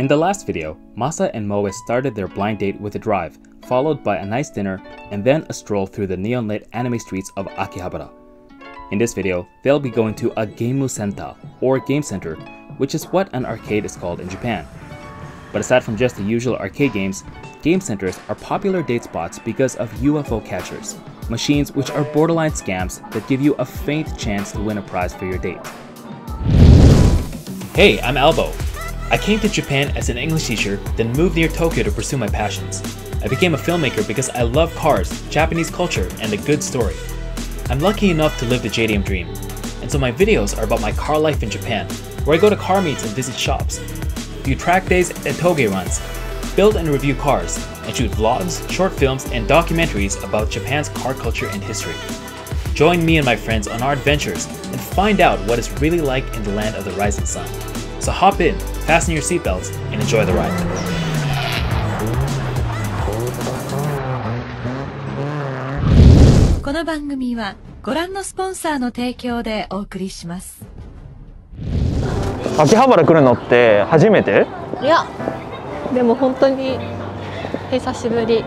In the last video, Masa and Moe started their blind date with a drive, followed by a nice dinner, and then a stroll through the neon-lit anime streets of Akihabara. In this video, they'll be going to a Geemu Center, or game center, which is what an arcade is called in Japan. But aside from just the usual arcade games, game centers are popular date spots because of UFO catchers, machines which are borderline scams that give you a faint chance to win a prize for your date. Hey, I'm Albo. I came to Japan as an English teacher, then moved near Tokyo to pursue my passions. I became a filmmaker because I love cars, Japanese culture, and a good story. I'm lucky enough to live the JDM dream, and so my videos are about my car life in Japan, where I go to car meets and visit shops, do track days and toge runs, build and review cars, and shoot vlogs, short films, and documentaries about Japan's car culture and history. Join me and my friends on our adventures and find out what it's really like in the land of the rising sun. So hop in, fasten your seatbelts, and enjoy the ride. Akihabara 来るのって初めて？いや、でも本当に久しぶり。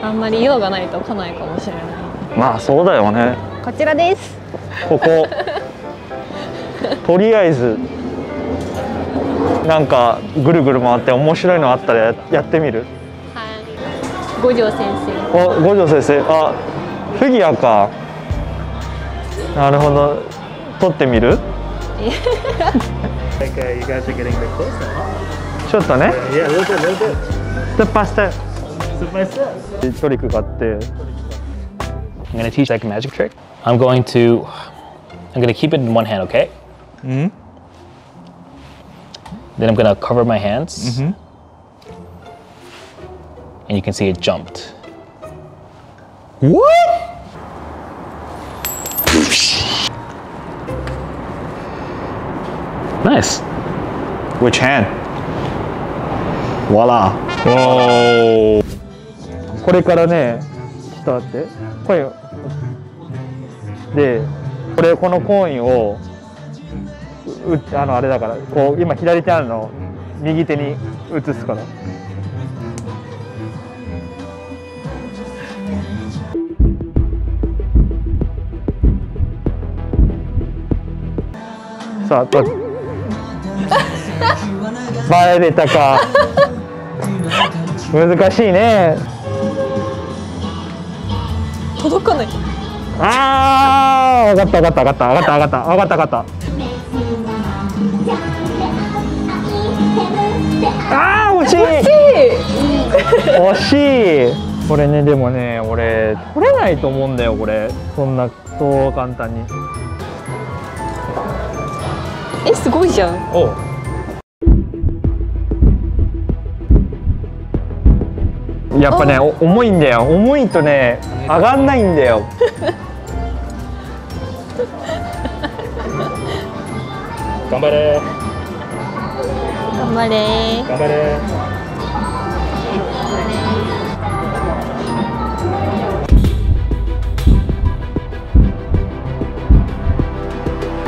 あんまり用がないと来ないかもしれない。まあそうだよね。こちらです。ここ。とりあえずなんかぐるぐる回って面白いのあったらやってみる？はい。五条先生。あ、五条先生。あ。 フィギュアか。なるほど。撮ってみる？ちょっとね。トリックがあって。I'm gonna teach like a magic trick. I'm gonna keep it in one hand, okay? Mm-hmm. Then I'm gonna cover my hands. Mm-hmm. And you can see it jumped. What? Nice. Which hand? Voila. Whoa. これからね、ちょっと待って。コインで、このコインをあれだから、こう今左手あるの右手に移すから。 さあ、バレたか。難しいね。届かない。ああ、わかったわかったわかったわかったわかったわかったわかった。ああ、惜しい。惜しい。これね、でもね、俺取れないと思うんだよ、これ。そんなそう簡単に。 え、すごいじゃん。おう。やっぱね、重いんだよ。重いとね、上がんないんだよ。頑張れ。頑張れ。頑張れ。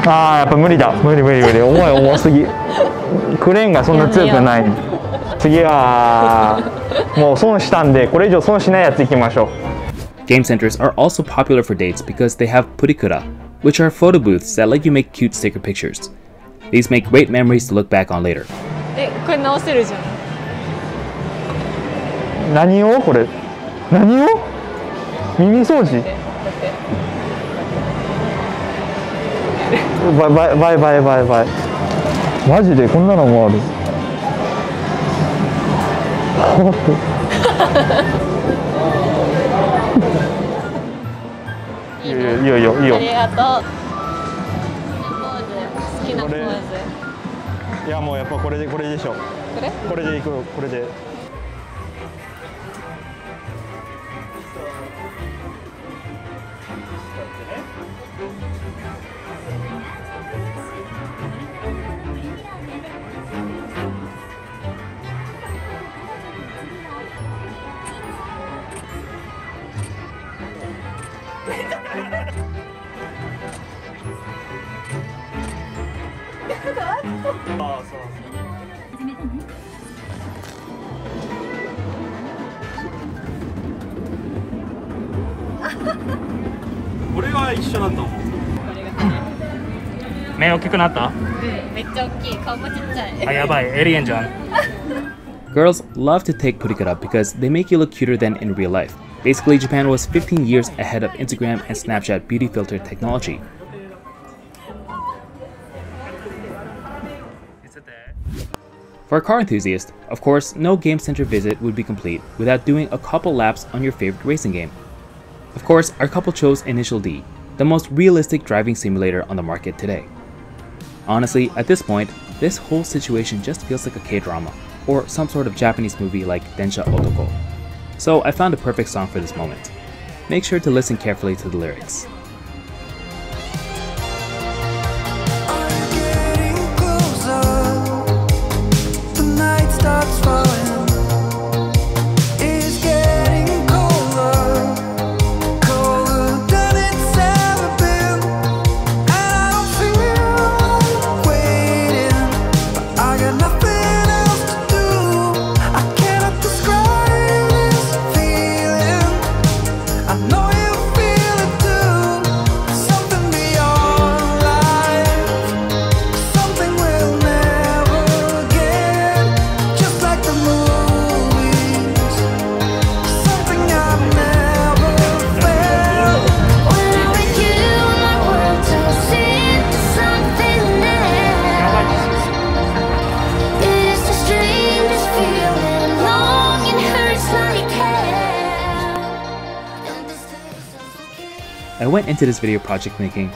ああやっぱ無理だ無理重すぎクレーンがそんな強くない次はもう損したんでこれ以上損しないやついきましょう Game centers are also popular for dates because they have Purikura, which are photo booths that let you make cute sticker pictures. These make great memories to look back on later. え、これ直せるじゃん。何をこれ何を耳掃除 バイバイマジでこんなのもあるいいよいいよいいよありがとう好きなポーズいやもうやっぱこれでしょこれでいくよこれでああそうそう。は一緒だと思う。目大きくなった？めっちゃ大きい。顔もちっちゃい。あ、やばい。エリエンじゃん。Girls love to take Purikura because they make you look cuter than in real life. Basically, Japan was 15 years ahead of Instagram and Snapchat beauty filter technology. For a car enthusiast, of course, no game center visit would be complete without doing a couple laps on your favorite racing game. Of course, our couple chose Initial D, the most realistic driving simulator on the market today. Honestly, at this point, this whole situation just feels like a K-drama, or some sort of Japanese movie like Densha Otoko. So I found a perfect song for this moment. Make sure to listen carefully to the lyrics. I went into this video project thinking,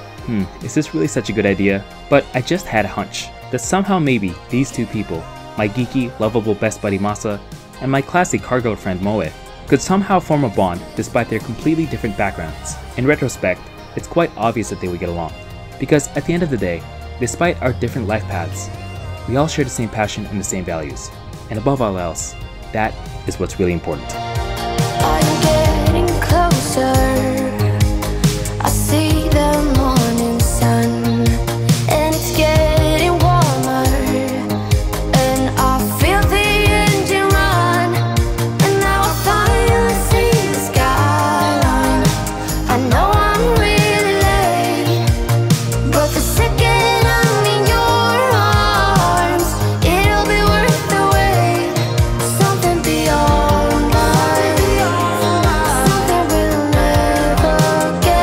is this really such a good idea? But I just had a hunch that somehow maybe these two people, my geeky, lovable best buddy Masa, and my classy car girlfriend Moe, could somehow form a bond despite their completely different backgrounds. In retrospect, it's quite obvious that they would get along. Because at the end of the day, despite our different life paths, we all share the same passion and the same values. And above all else, that is what's really important. I'm getting closer. I see the morning sun, and it's getting warmer, and I feel the engine run, and now I finally see the skyline. I know I'm really late, but the second I'm in your arms, it'll be worth the wait. Something beyond life, something we'll never get.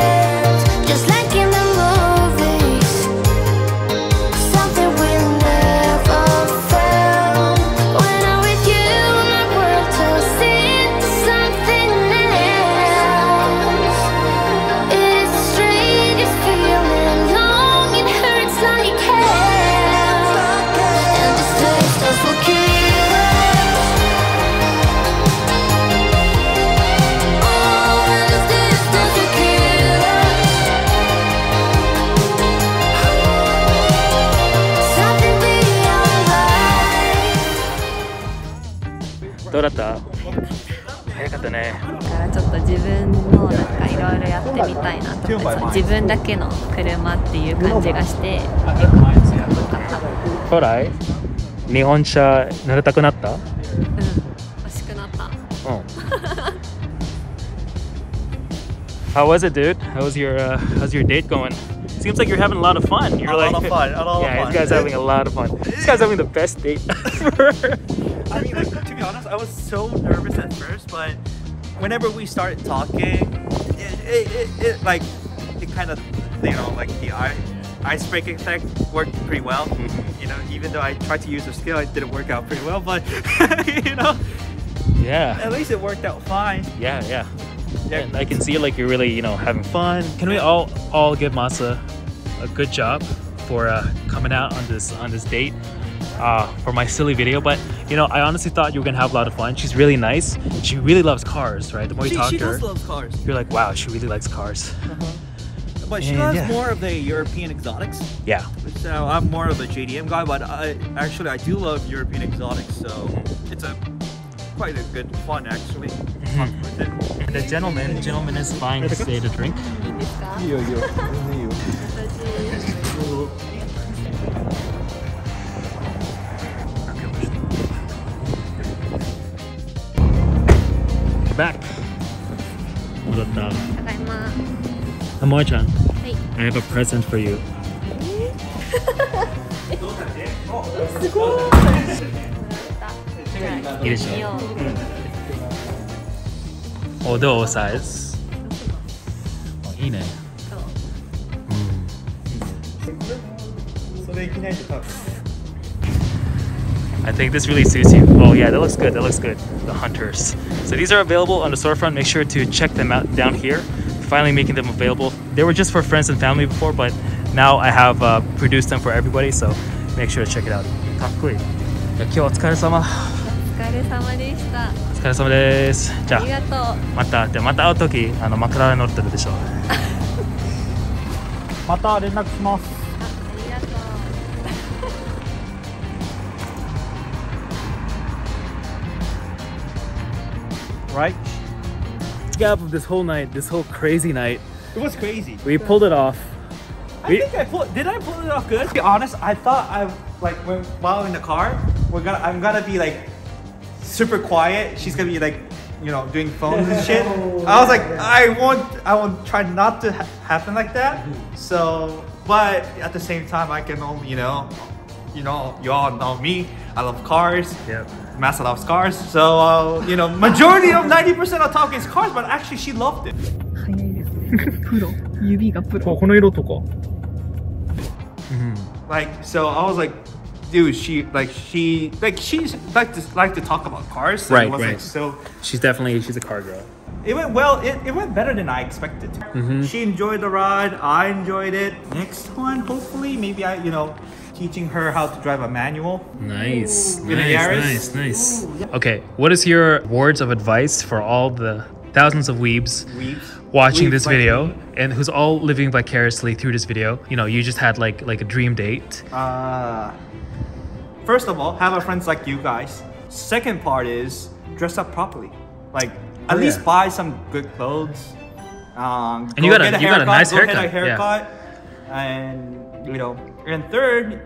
どうだった？早かったね。だからちょっと自分のなんかいろいろやってみたいなと思って、自分だけの車っていう感じがして、結構良かった。将来日本車乗りたくなった？うん、欲しくなった。うん。How was it, dude? How's your date going? Seems like you're having a lot of fun. You're like, yeah, this guy's having a lot of fun. This guy's having the best date ever. I mean, like, to be honest, I was so nervous at first, but whenever we started talking, it kind of, you know, like the icebreaking effect worked pretty well. You know, even though I tried to use a skill, it didn't work out pretty well, but you know, yeah, at least it worked out fine. Yeah, yeah. And I can see like you're really, you know, having fun. Can we all give Masa a good job for coming out on this date? For my silly video, but you know, I honestly thought you were gonna have a lot of fun. She's really nice. She really loves cars, right? The more you talk to her, she loves cars. You're like, wow, she really likes cars. But she loves more of the European exotics. Yeah. So I'm more of a JDM guy, but I do love European exotics. So it's quite a good fun actually. The gentleman is buying us a drink. Back. What Moe-chan, hey. I have a present for you. Although size. I think this really suits you. Oh yeah, that looks good, that looks good. The Hvnters. So these are available on the storefront. Make sure to check them out down here. Finally making them available. They were just for friends and family before, but now I have produced them for everybody, so make sure to check it out. Kakui. Kyo, otsukaresama. Otsukaresama deshita. Otsukaresama desu. Ja. Arigatou. Mata aou toki, makura ni norite ru desho. Mata renkaku shimasu. Right? Up of this whole night, this whole crazy night. It was crazy. We pulled it off. Did I pull it off good? To be honest, I thought while in the car, I'm gonna be like super quiet. She's gonna be like, you know, doing phones and shit. I was like, I won't try not to happen like that. So, but at the same time, I can only, you all know me. I love cars. Yep. Masa loves cars, so majority of 90% of talk is cars, but actually she loved it. So I was like, dude, she liked to talk about cars. So right, right. So she's a car girl. It went well. It went better than I expected. Mm-hmm. She enjoyed the ride. I enjoyed it. Next one, hopefully, maybe teaching her how to drive a manual. Nice. Nice. Okay, what is your words of advice for all the thousands of weebs watching this video and who's all living vicariously through this video? You just had like a dream date. First of all, have our friends like you guys. Second part is dress up properly. At least buy some good clothes. And you got a nice haircut. Go get a haircut. Yeah. And third,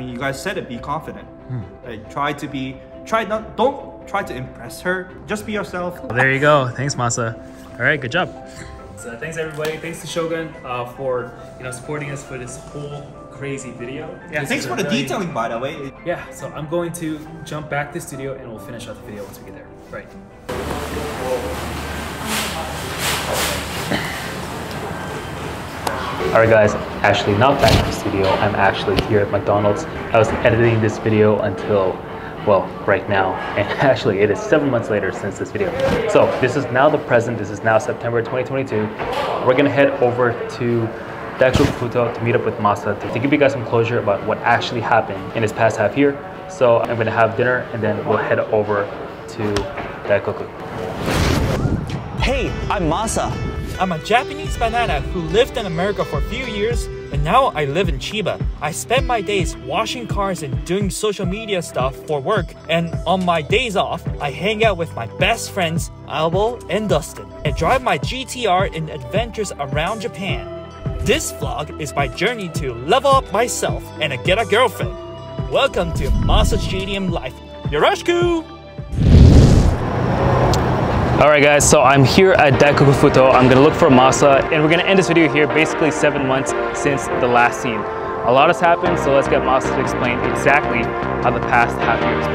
you guys said it. Be confident. Don't try to impress her. Just be yourself. Well, there you go. Thanks, Masa. All right, good job. So thanks everybody. Thanks to Shogun for supporting us for this whole crazy video. Yeah. Thanks for the detailing, by the way. Yeah. So I'm going to jump back to the studio and we'll finish out the video once we get there. Right. Alright guys, actually not back in the studio, I'm actually here at McDonald's. I was editing this video until, well, right now. And actually it is 7 months later since this video. So this is now the present, this is now September 2022. We're gonna head over to Daikoku Futo to meet up with Masa to give you guys some closure about what actually happened in this past half year. So I'm gonna have dinner and then we'll head over to Daikoku. Hey, I'm Masa. I'm a Japanese banana who lived in America for a few years and now I live in Chiba. I spend my days washing cars and doing social media stuff for work, and on my days off, I hang out with my best friends Albo and Dustin and drive my GTR and adventures around Japan. This vlog is my journey to level up myself and get a girlfriend. Welcome to Masa's JDM Life. Yoroshiku! Alright guys, so I'm here at Daikoku Futo. I'm gonna look for Masa and we're gonna end this video here, basically 7 months since the last scene. A lot has happened, so let's get Masa to explain exactly how the past half year has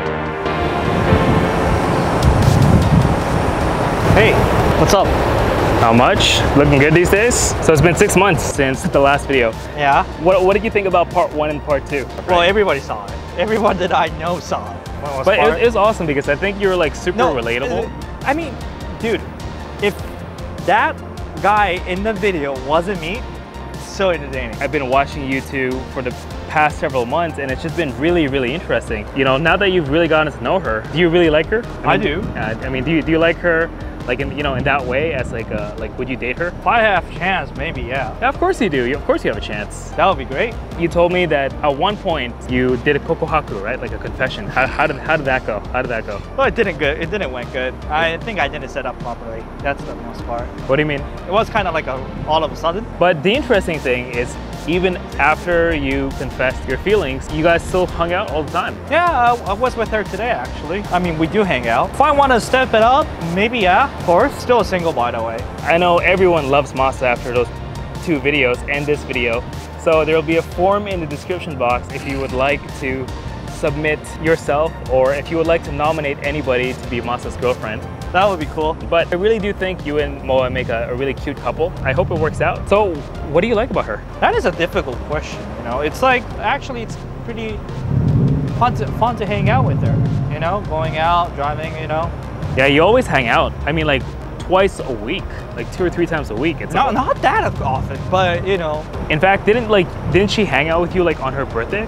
been. Hey, what's up? How much? Looking good these days? So it's been 6 months since the last video. Yeah. What did you think about part 1 and part 2? Well, everybody saw it. Everyone that I know saw it. But it was awesome because I think you were super relatable. Dude, if that guy in the video wasn't me, so entertaining. I've been watching you two for the past several months and it's just been really, really interesting. Now that you've really gotten to know her, do you really like her? I do. Do you like her? In that way, as would you date her? If I have a chance, maybe, yeah. Of course you do. Of course you have a chance. That would be great. You told me that at one point you did a kokohaku, right? Like a confession. How did that go? How did that go? Well, it didn't good. It didn't went good. I think I didn't set up properly. That's the most part. What do you mean? It was kind of all of a sudden. But the interesting thing is, even after you confessed your feelings, you guys still hung out all the time. Yeah, I was with her today, actually. We do hang out. If I want to step it up, maybe, yeah, of course. Still single, by the way. I know everyone loves Masa after those two videos and this video. So there will be a form in the description box if you would like to submit yourself or if you would like to nominate anybody to be Masa's girlfriend. That would be cool. But I really do think you and Moe make a really cute couple. I hope it works out. So what do you like about her? That is a difficult question, you know. It's like, actually it's pretty fun to hang out with her, you know, going out, driving, you know. Yeah, you always hang out. I mean, like twice a week, like 2 or 3 times a week. It's not that often, but you know. In fact, didn't she hang out with you like on her birthday?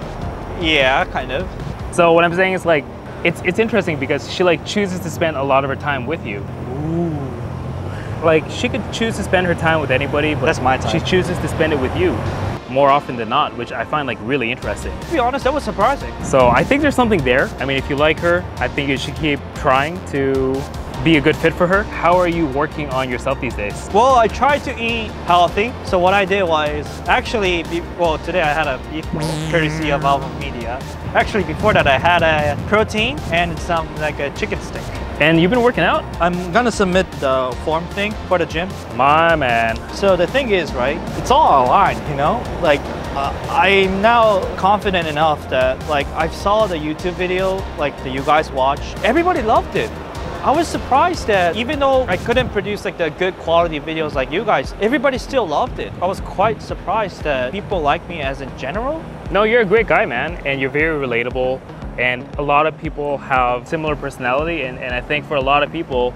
Yeah, kind of. So what I'm saying is like, it's interesting because she like chooses to spend a lot of her time with you. Ooh. Like she could choose to spend her time with anybody, but that's my time. She chooses to spend it with you more often than not, which I find like really interesting. To be honest, that was surprising. So I think there's something there. I mean, if you like her, I think you should keep trying to be a good fit for her. How are you working on yourself these days? Well, I try to eat healthy. So what I did was actually, well, today I had a beef courtesy of Albo Media. Actually, before that I had a protein and some like a chicken stick. And you've been working out? I'm gonna submit the form thing for the gym. My man. So the thing is, right, it's all aligned, you know? Like, I'm now confident enough that, like, I saw the YouTube video, like, that you guys watched. Everybody loved it. I was surprised that even though I couldn't produce like the good quality videos like you guys, everybody still loved it. I was quite surprised that people like me as in general. No, you're a great guy, man, and you're very relatable. And a lot of people have similar personality, and I think for a lot of people,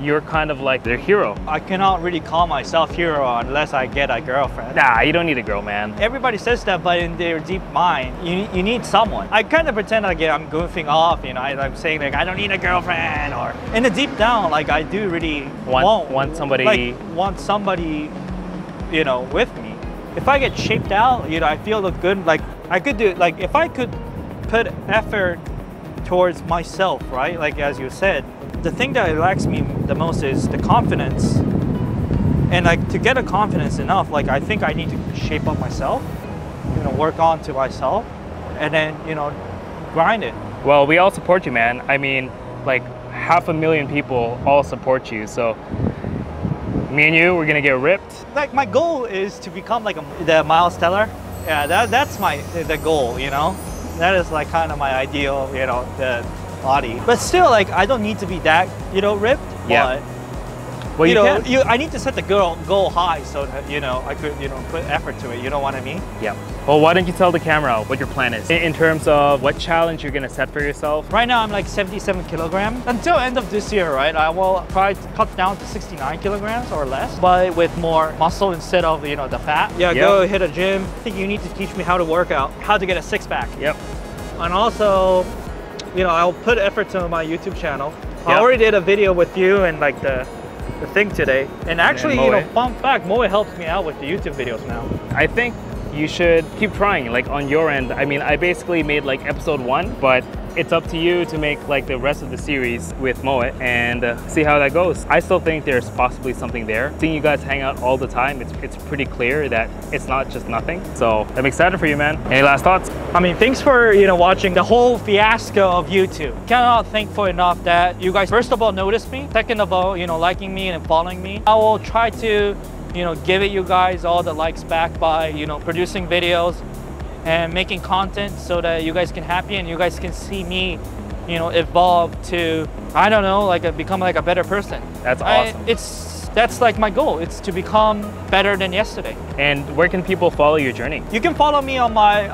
you're kind of like their hero. I cannot really call myself hero unless I get a girlfriend. Nah, you don't need a girl, man. Everybody says that, but in their deep mind, you need someone. I kind of pretend like I'm goofing off, you know, I'm saying like, I don't need a girlfriend, or in the deep down, like I do really want somebody, like, you know, with me. If I get shaped out, you know, I feel look good, like I could do, like if I could put effort towards myself, right? Like as you said, the thing that lacks me the most is the confidence. And like to get a confidence enough, like I think I need to shape up myself, you know, work on to myself, and then, you know, grind it. Well, we all support you, man. I mean, like 500,000 people all support you. So me and you, we're gonna get ripped. Like my goal is to become like the Miles Teller. Yeah, that's the goal, you know? That is like kind of my ideal, you know, the body. But still, like, I don't need to be that, you know, ripped. Yeah. But, well, you know, I need to set the goal high so that, you know, I could, you know, put effort to it. You know what I mean? Yeah. Well, why don't you tell the camera what your plan is in terms of what challenge you're going to set for yourself? Right now, I'm like 77 kilograms. Until end of this year, right, I will try to cut down to 69 kilograms or less, but with more muscle instead of, you know, the fat. Yeah, yep. Go hit a gym. I think you need to teach me how to work out, how to get a six-pack. Yep. And also, you know, I'll put effort to my YouTube channel. Yep. I already did a video with you and like the thing today. And actually, you know, fun fact, Moe helps me out with the YouTube videos now. I think you should keep trying, like on your end. I mean, I basically made like episode 1, but it's up to you to make like the rest of the series with Moe and see how that goes. I still think there's possibly something there. Seeing you guys hang out all the time, it's pretty clear that it's not just nothing. So I'm excited for you, man. Any last thoughts? I mean, thanks for, you know, watching the whole fiasco of YouTube. Cannot thankful enough that you guys, first of all, noticed me. Second of all, you know, liking me and following me. I will try to, you know, give it you guys all the likes back by, you know, producing videos and making content so that you guys can happy and you guys can see me, you know, evolve to, I don't know, like become like a better person. That's awesome. That's like my goal. It's to become better than yesterday. And where can people follow your journey? You can follow me on my,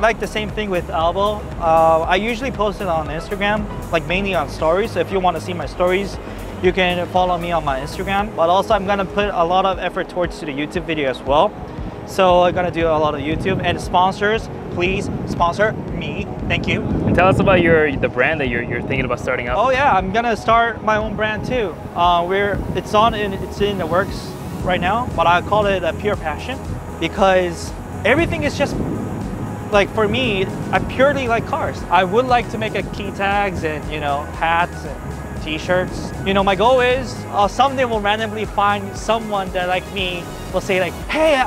like the same thing with Albo. I usually post it on Instagram, like mainly on stories. So if you want to see my stories, you can follow me on my Instagram. But also I'm going to put a lot of effort towards to the YouTube video as well. So I'm gonna do a lot of YouTube, and sponsors, please sponsor me. Thank you. And tell us about the brand that you're thinking about starting up. Oh yeah, I'm gonna start my own brand too. It's in the works right now, but I call it a pure passion because everything is just like, for me, I purely like cars. I would like to make a key tags and, you know, hats and t-shirts. You know, my goal is someday we'll randomly find someone that like me will say like, hey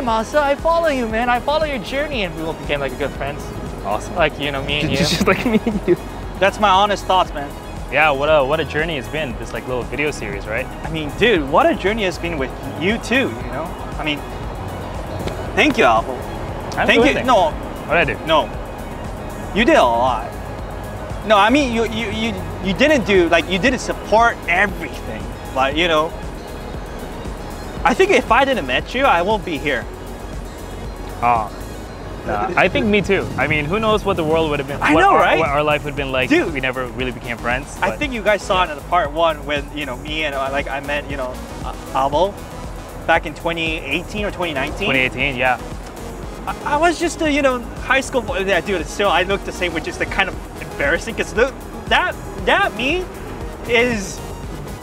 Masa, I follow you, man. I follow your journey, and we will become like good friends. Awesome. Like, you know, me and you. Just like me and you. That's my honest thoughts, man. Yeah, what a journey it's been, this like little video series, right? I mean, dude, what a journey it's been with you too, you know? I mean, Thank you, Albo. Thank you. No. What I do? No. You did a lot. No, I mean you didn't do like you didn't support everything. Like you know. I think if I didn't met you, I won't be here. Ah. I think me too. I mean, who knows what the world would have been. I know, right? What our life would have been like. Dude, we never really became friends. But, I think you guys saw it in part one when you know me and like I met you know Albo back in 2018 or 2019. 2018, yeah. I was just a you know high school boy. Yeah, dude. Still, I look the same, which is the kind of embarrassing because that me is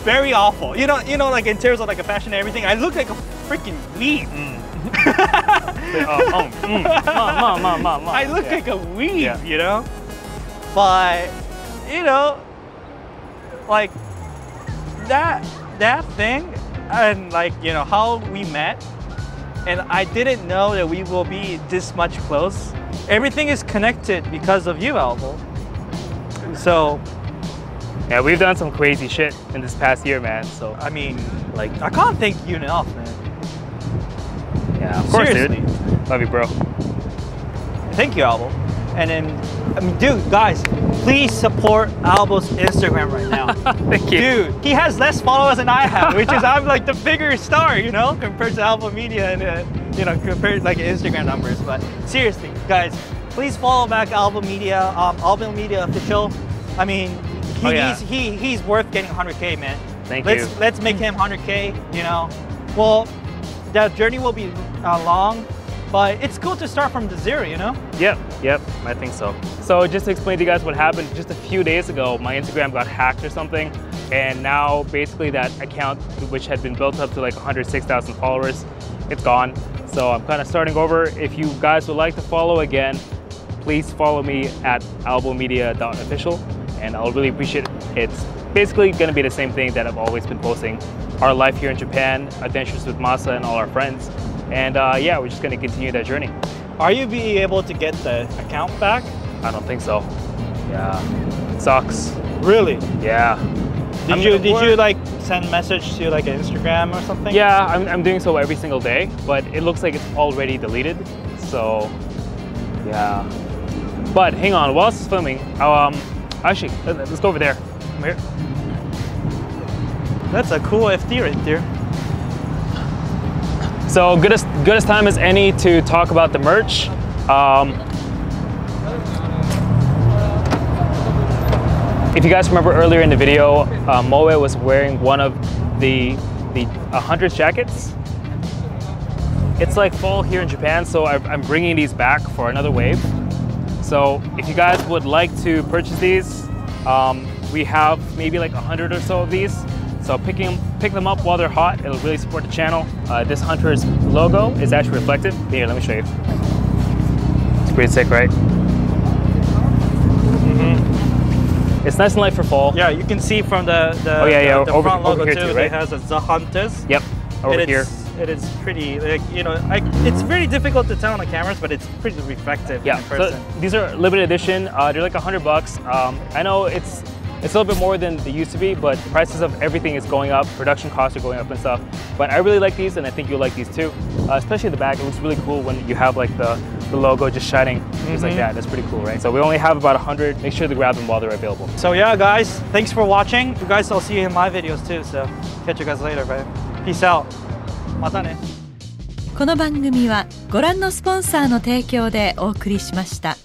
very awful. You know, like in terms of like a fashion and everything, I look like a freaking weeb. I look like a weeb, yeah. You know? But, you know, like that thing and like, you know, how we met and I didn't know that we will be this much close. Everything is connected because of you, Albo. So. Yeah, we've done some crazy shit in this past year, man. So, I mean, like, I can't thank you enough, man. Yeah, of course. Seriously. Dude. Love you, bro. Thank you, Albo. And then, I mean, dude, guys, please support Albo's Instagram right now. Thank you. Dude, he has less followers than I have, which is I'm like the bigger star, you know, compared to Albo Media and, you know, compared to like Instagram numbers. But seriously, guys, please follow back Albo Media, Albo Media Official. I mean, he's worth getting 100K, man. Thank you. Let's make him 100K, you know. Well, that journey will be long, but it's cool to start from the zero, you know? Yep, I think so. So just to explain to you guys what happened, just a few days ago, my Instagram got hacked or something, and now basically that account, which had been built up to like 106,000 followers, it's gone. So I'm kind of starting over. If you guys would like to follow again, please follow me at albomedia.official, and I'll really appreciate it. It's basically gonna be the same thing that I've always been posting. Our life here in Japan, adventures with Masa and all our friends. And yeah, we're just gonna continue that journey. Are you be able to get the account back? I don't think so. Yeah, it sucks. Really? Yeah. Did you like send message to like an Instagram or something? Yeah, I'm doing so every single day, but it looks like it's already deleted. So yeah. But hang on, while this is filming, actually, let's go over there. Come here. That's a cool FD right there. So good as time as any to talk about the merch. If you guys remember earlier in the video, Moe was wearing one of the 100 jackets. It's like fall here in Japan, so I'm bringing these back for another wave. So if you guys would like to purchase these, we have maybe like 100 or so of these. So pick them up while they're hot. It'll really support the channel. This Hunter's logo is actually reflective. Here, let me show you. It's pretty sick, right? Mm-hmm. It's nice and light for fall. Yeah, you can see from the front logo too. Right? It has The Hvnters. Yep. Over here. It is pretty, like, you know, it's very difficult to tell on the cameras, but it's pretty reflective. Yeah. In person. So these are limited edition. They're like $100. I know it's a little bit more than they used to be, but the prices of everything is going up. Production costs are going up and stuff. But I really like these, and I think you'll like these too. Especially the back, it looks really cool when you have like the logo just shining, just like that. That's pretty cool, right? So we only have about 100. Make sure to grab them while they're available. So yeah, guys, thanks for watching. You guys, I'll see you in my videos too. So catch you guys later, right? Peace out. またね。この番組はご覧のスポンサーの提供でお送りしました。